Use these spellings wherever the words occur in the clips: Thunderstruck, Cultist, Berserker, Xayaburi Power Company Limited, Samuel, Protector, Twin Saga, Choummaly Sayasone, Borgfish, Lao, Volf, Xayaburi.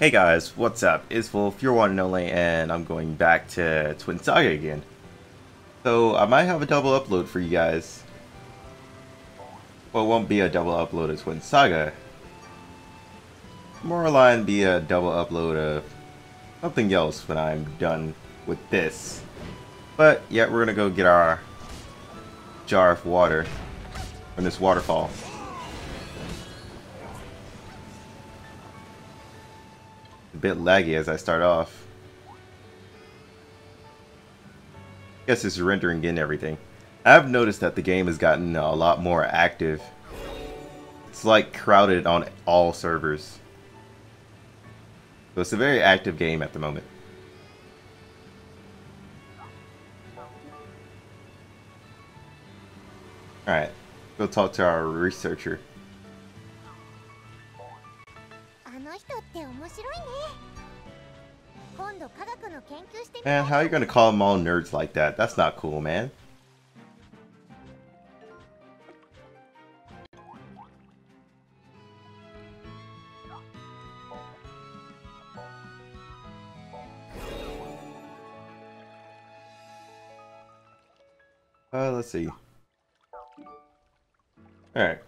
Hey guys, what's up? It's Wolf, your one and only, and I'm going back to Twin Saga again. So I might have a double upload for you guys. Well, it won't be a double upload of Twin Saga. More likely be a double upload of something else when I'm done with this. But yeah, we're gonna go get our jar of water from this waterfall. A bit laggy as I start off. Guess it's rendering in everything. I've noticed that the game has gotten a lot more active. It's like crowded on all servers. So it's a very active game at the moment. Alright, we'll talk to our researcher. Man, how are you gonna call them all nerds like that? That's not cool, man. Let's see. Alright.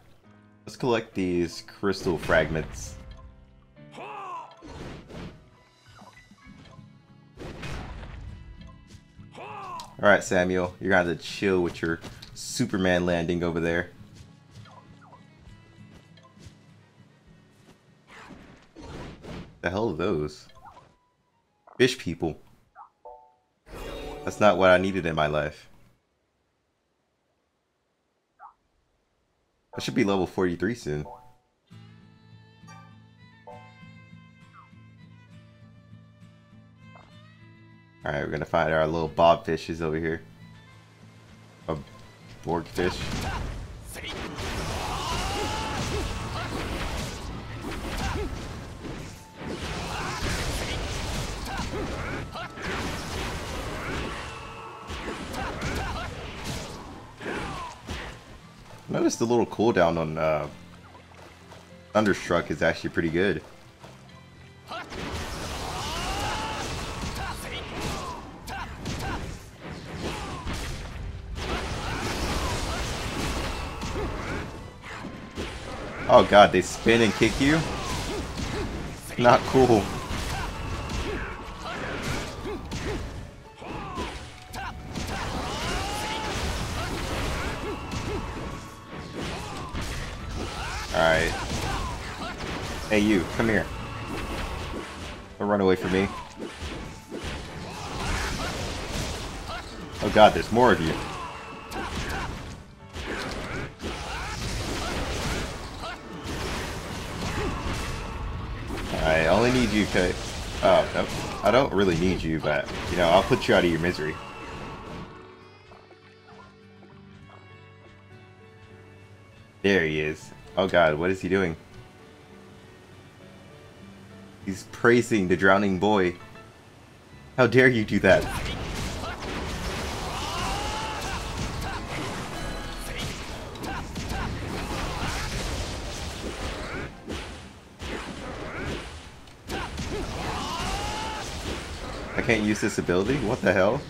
Let's collect these crystal fragments. Alright, Samuel, you're gonna have to chill with your Superman landing over there. The hell are those? Fish people. That's not what I needed in my life. I should be level 43 soon. Alright, we're gonna find our little bobfishes over here. A Borgfish. Notice the little cooldown on Thunderstruck is actually pretty good. Oh god, they spin and kick you? Not cool. Alright. Hey you, come here. Don't run away from me. Oh god, there's more of you. I only need you cause... Oh, no, I don't really need you, but, you know, I'll put you out of your misery. There he is. Oh god, what is he doing? He's praising the drowning boy. How dare you do that? I can't use this ability? What the hell?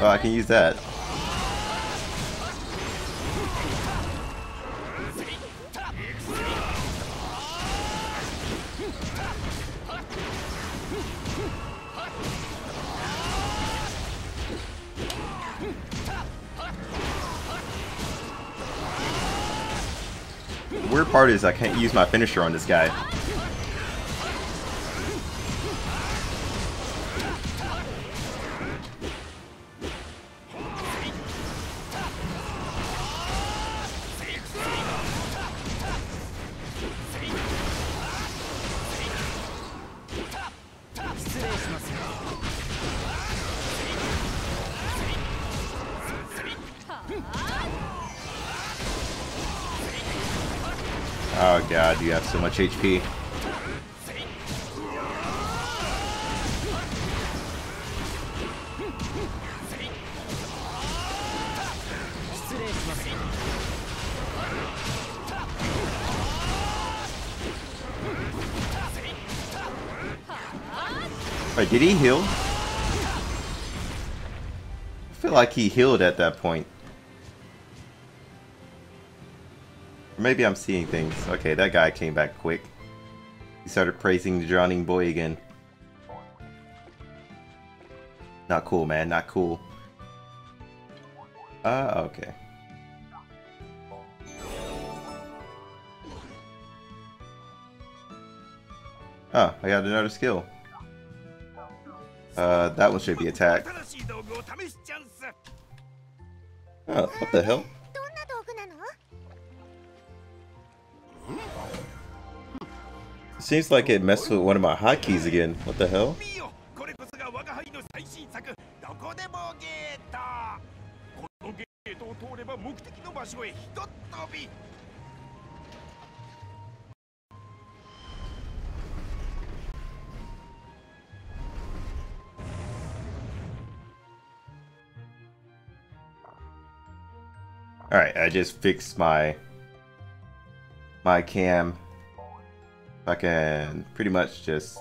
Oh, I can use that. The weird part is I can't use my finisher on this guy. Oh god, you have so much HP. Wait, did he heal? I feel like he healed at that point. Maybe I'm seeing things. Okay, that guy came back quick. He started praising the drowning boy again. Not cool, man. Not cool. Okay. Oh, I got another skill. That one should be attacked. Oh, what the hell? Seems like it messed with one of my hotkeys again. What the hell? Alright, I just fixed my cam. I can pretty much just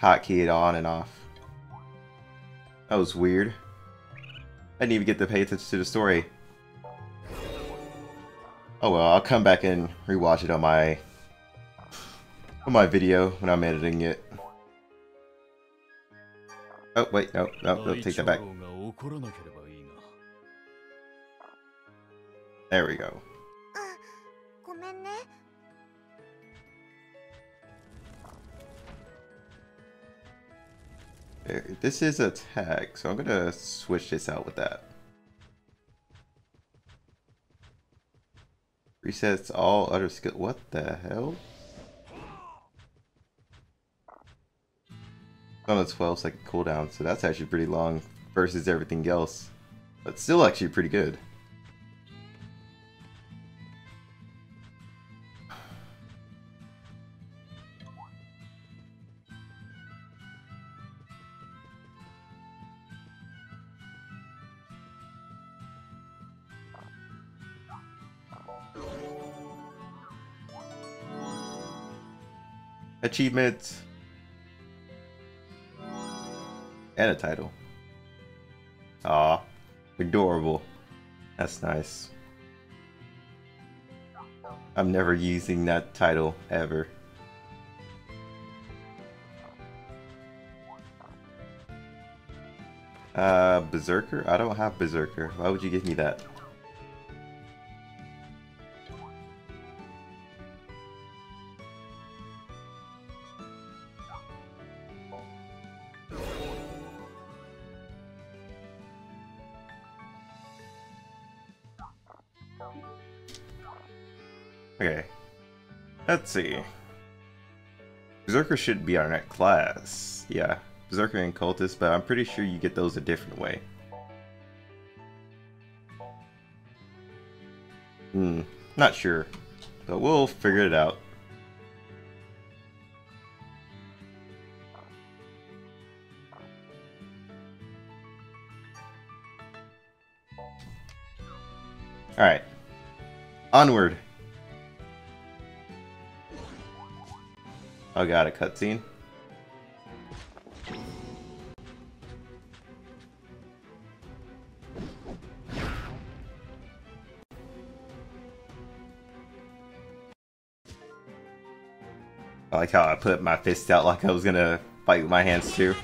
hotkey it on and off. That was weird. I didn't even get to pay attention to the story. Oh well, I'll come back and rewatch it on my video when I'm editing it. Oh wait, no, take that back. There we go. This is a tag, so I'm gonna switch this out with that. Resets all other skill. What the hell? It's on a 12-second cooldown, so that's actually pretty long versus everything else, but still actually pretty good. Achievements and a title. Aw, adorable. That's nice. I'm never using that title ever. Berserker? I don't have Berserker. Why would you give me that? Okay, let's see. Berserker should be our next class. Yeah, Berserker and Cultist, but I'm pretty sure you get those a different way. Not sure, but we'll figure it out. Alright, onward. Oh god, a cutscene. I like how I put my fist out like I was gonna fight with my hands too.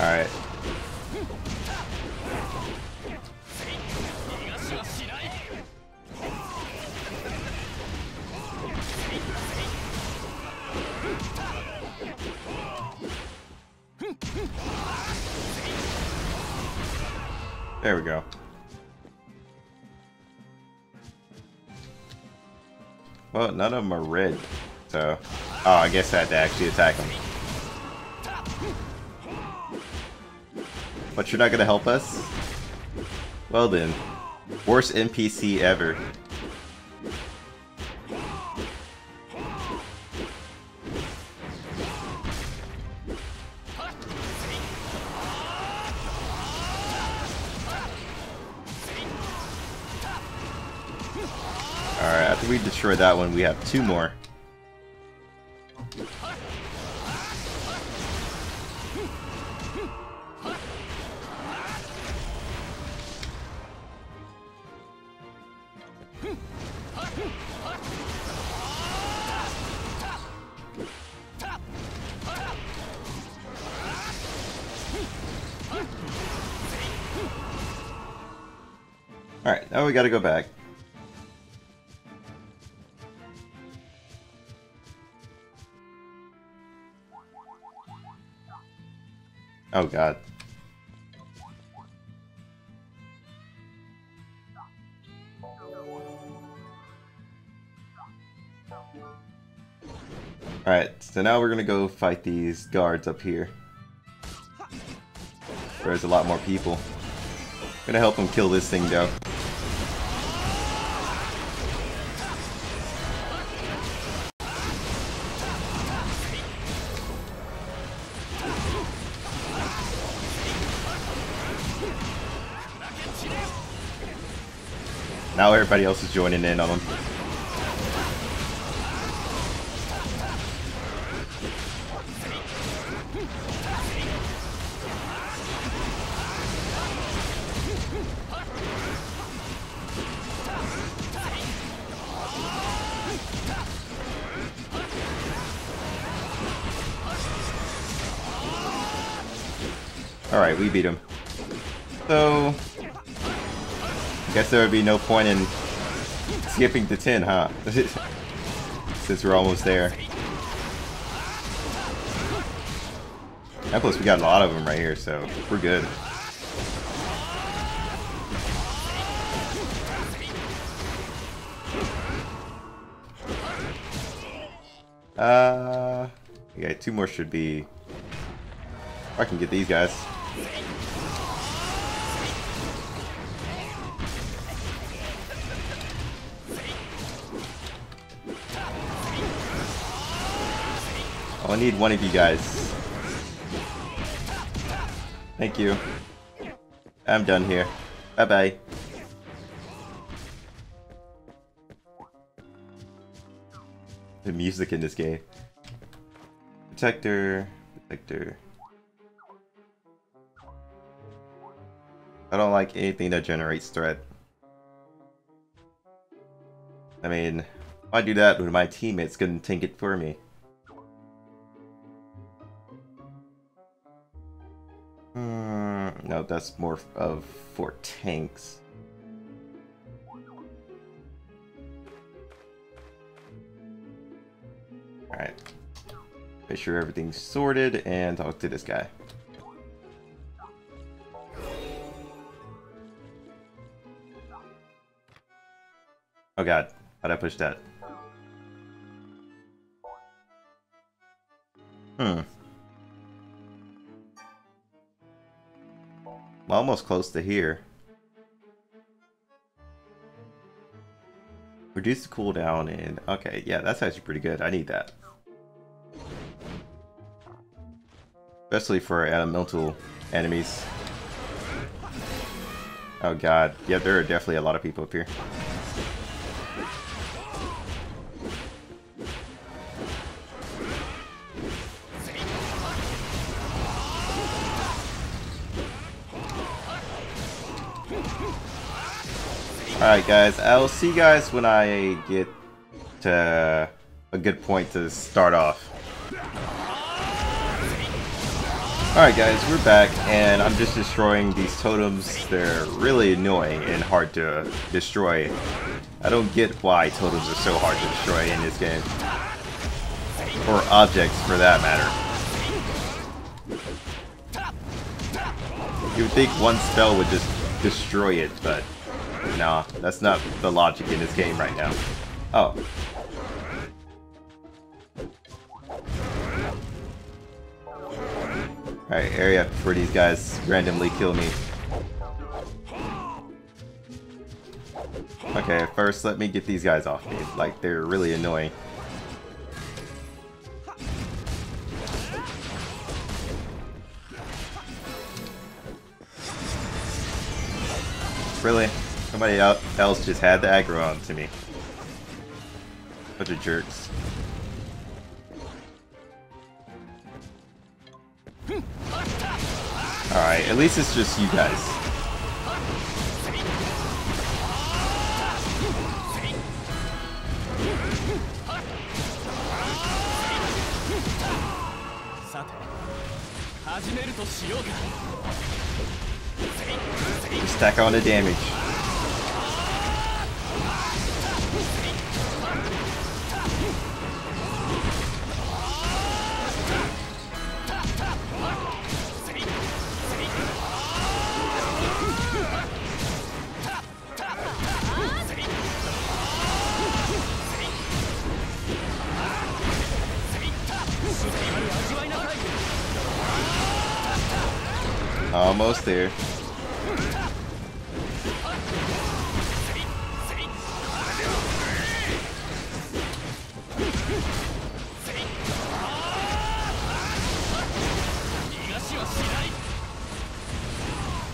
Alright. There we go. Well, none of them are red, so... Oh, I guess I had to actually attack them. But you're not gonna help us? Well then. Worst NPC ever. Alright, after we destroy that one, we have two more. Alright, now we gotta go back. Oh god. Alright, so now we're gonna go fight these guards up here. There's a lot more people. I'm gonna help them kill this thing though. Now everybody else is joining in on them. Alright, we beat him. So... I guess there would be no point in skipping to 10, huh? Since we're almost there. And plus we got a lot of them right here, so we're good. Okay, two more should be... I can get these guys. I need one of you guys. Thank you. I'm done here. Bye-bye. The music in this game. Protector. Protector. I don't like anything that generates threat. I mean, if I do that with my teammates, couldn't tank it for me. No, that's more of for tanks. Alright. Make sure everything's sorted and talk to this guy. Oh god, how'd I push that? I'm almost close to here. Reduce the cooldown and... Okay, yeah, that's actually pretty good. I need that. Especially for elemental enemies. Oh god. Yeah, there are definitely a lot of people up here. Alright guys, I'll see you guys when I get to a good point to start off. Alright guys, we're back and I'm just destroying these totems. They're really annoying and hard to destroy. I don't get why totems are so hard to destroy in this game. Or objects for that matter. You would think one spell would just destroy it, but... Nah, that's not the logic in this game right now. Oh. Alright, area where these guys randomly kill me. Okay, first let me get these guys off me. Like, they're really annoying. Really? Somebody else just had the aggro on to me. Bunch of jerks. Alright, at least it's just you guys. Just stack on the damage. Almost there.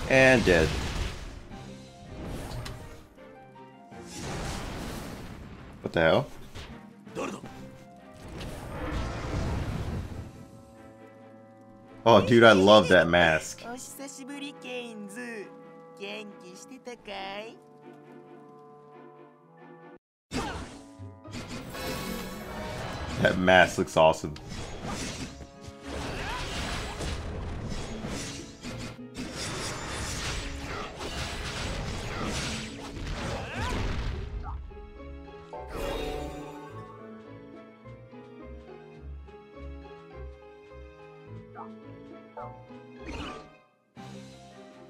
And dead. What the hell? Oh, dude, I love that mask. That mask looks awesome.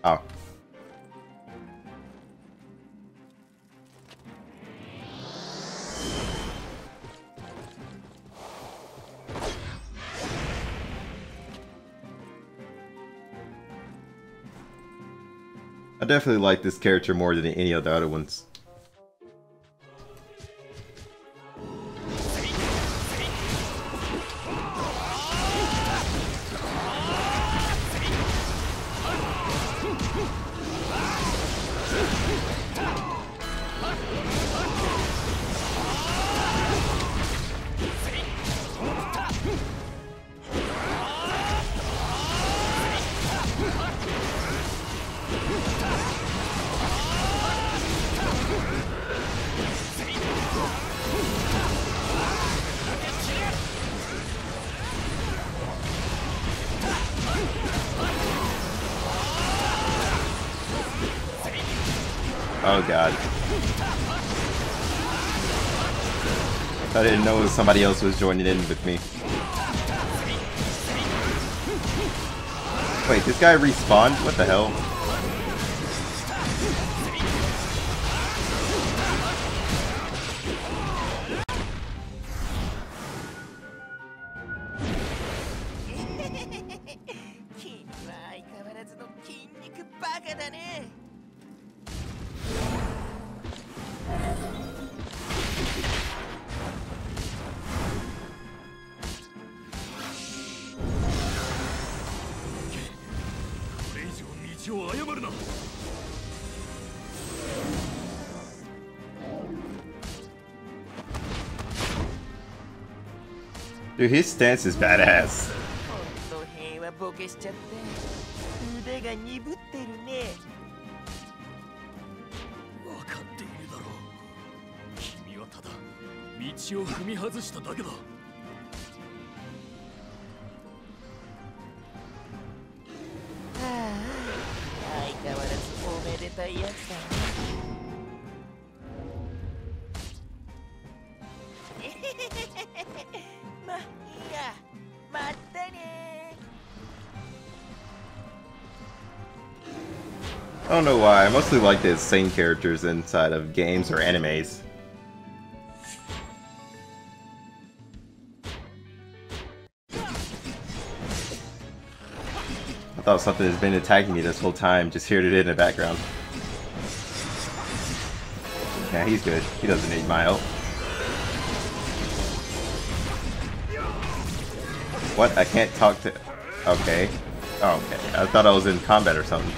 Oh. I definitely like this character more than any of the other ones. Oh god. I didn't know somebody else was joining in with me. Wait, this guy respawned? What the hell? Dude, his stance is badass. I don't know why, I mostly like the same characters inside of games or animes. thought something has been attacking me this whole time. Just heard it in the background. Yeah, he's good. He doesn't need my help. What? I can't talk to... Okay. Oh, okay. I thought I was in combat or something.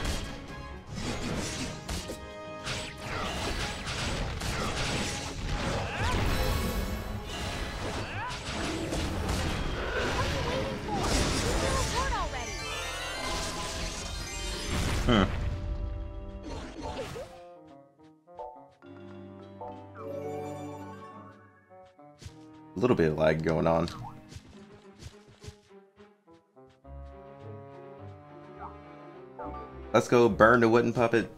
A little bit of lag going on. Let's go burn the wooden puppet.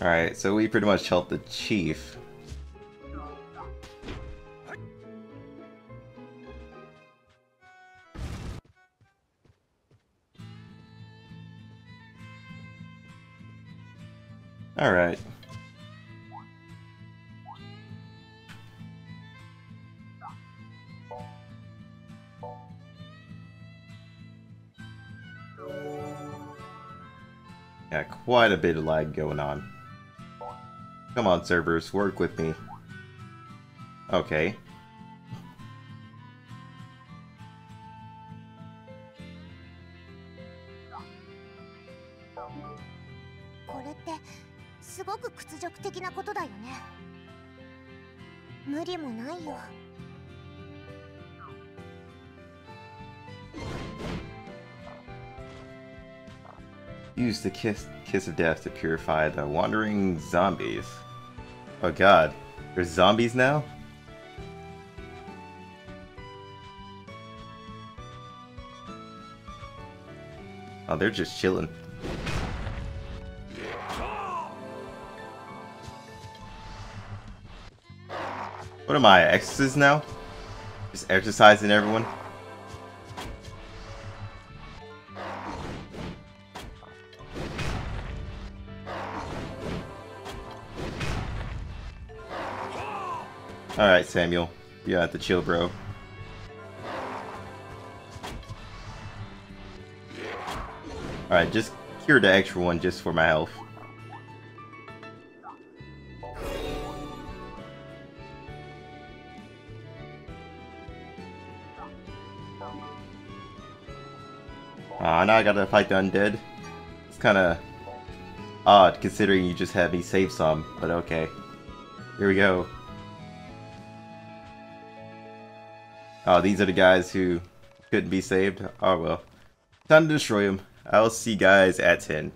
Alright, so we pretty much helped the chief. Alright. Yeah, quite a bit of lag going on. Come on, servers, work with me. Okay. Use the kiss of death to purify the wandering zombies. Oh god, there's zombies now? Oh, they're just chilling. What am I, exorcist now? Just exercising everyone? Alright, Samuel. You got the chill, bro. Alright, just cure the extra one just for my health. Ah, now I gotta fight the undead. It's kinda odd considering you just had me save some, but okay. Here we go. Oh, these are the guys who couldn't be saved? Oh well. Time to destroy them. I'll see you guys at 10.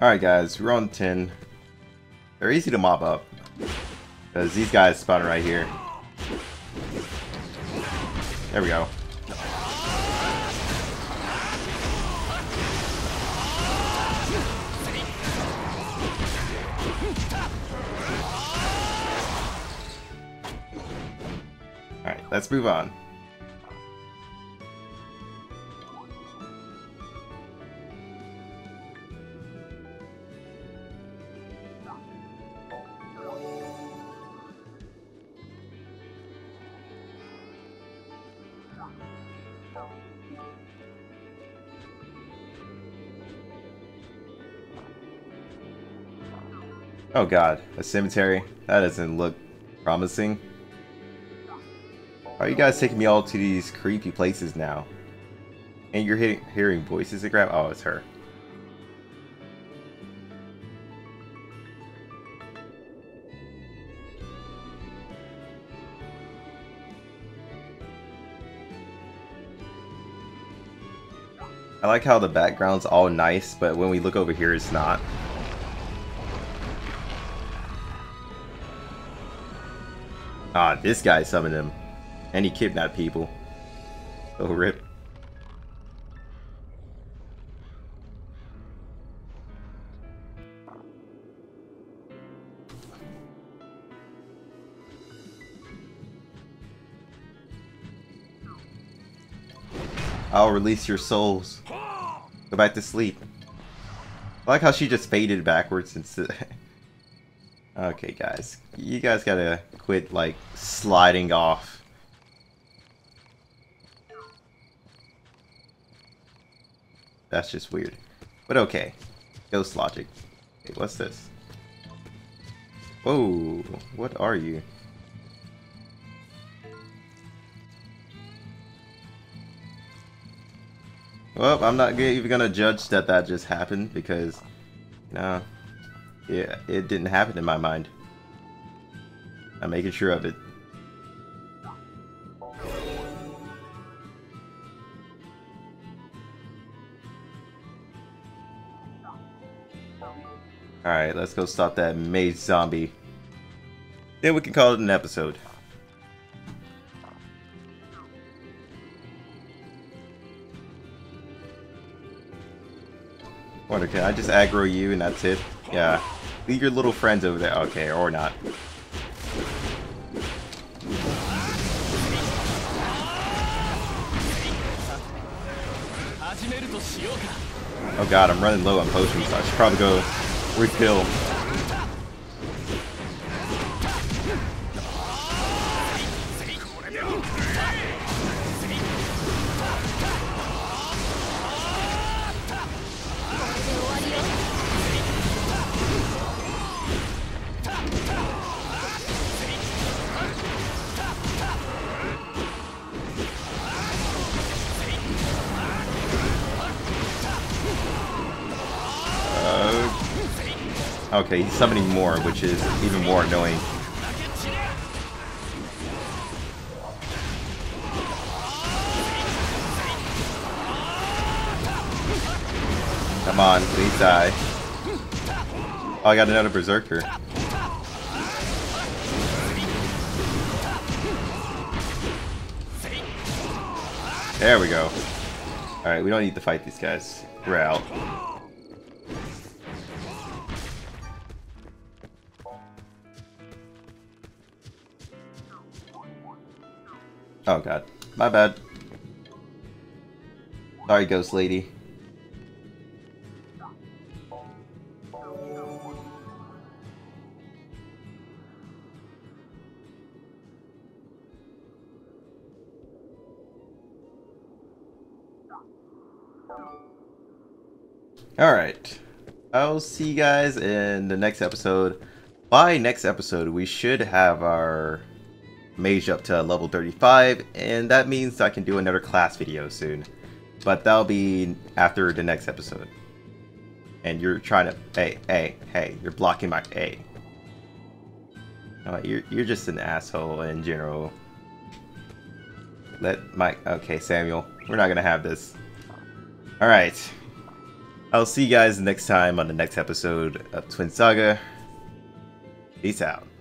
Alright guys, we're on 10. They're easy to mop up. Because these guys spawn right here. There we go. Alright, let's move on. Oh god, a cemetery? That doesn't look promising. Are you guys taking me all to these creepy places now? And you're hearing voices to grab? Oh, it's her. I like how the background's all nice, but when we look over here, it's not. Ah, this guy summoned him. And he kidnapped people. Oh, rip. I'll release your souls. Go back to sleep. I like how she just faded backwards instead. Okay, guys. You guys gotta quit, like, sliding off. That's just weird. But okay. Ghost logic. Hey, what's this? Whoa, what are you? Well, I'm not even gonna judge that that just happened because, you know, it didn't happen in my mind. I'm making sure of it. Alright, let's go stop that maze zombie. Then we can call it an episode. Wonder, can I just aggro you and that's it? Yeah. Leave your little friends over there. Okay, or not. Oh god, I'm running low on potions, so I should probably go refill. Okay, he's summoning more, which is even more annoying. Come on, please die. Oh, I got another Berserker. There we go. Alright, we don't need to fight these guys. We're out. Oh god, my bad. Sorry, ghost lady. Alright, I'll see you guys in the next episode. By next episode, we should have our mage up to level 35, and that means I can do another class video soon, but that'll be after the next episode. And you're trying to, hey, you're blocking my, you're just an asshole in general. Let my, okay, Samuel, we're not gonna have this. All right, I'll see you guys next time on the next episode of Twin Saga. Peace out.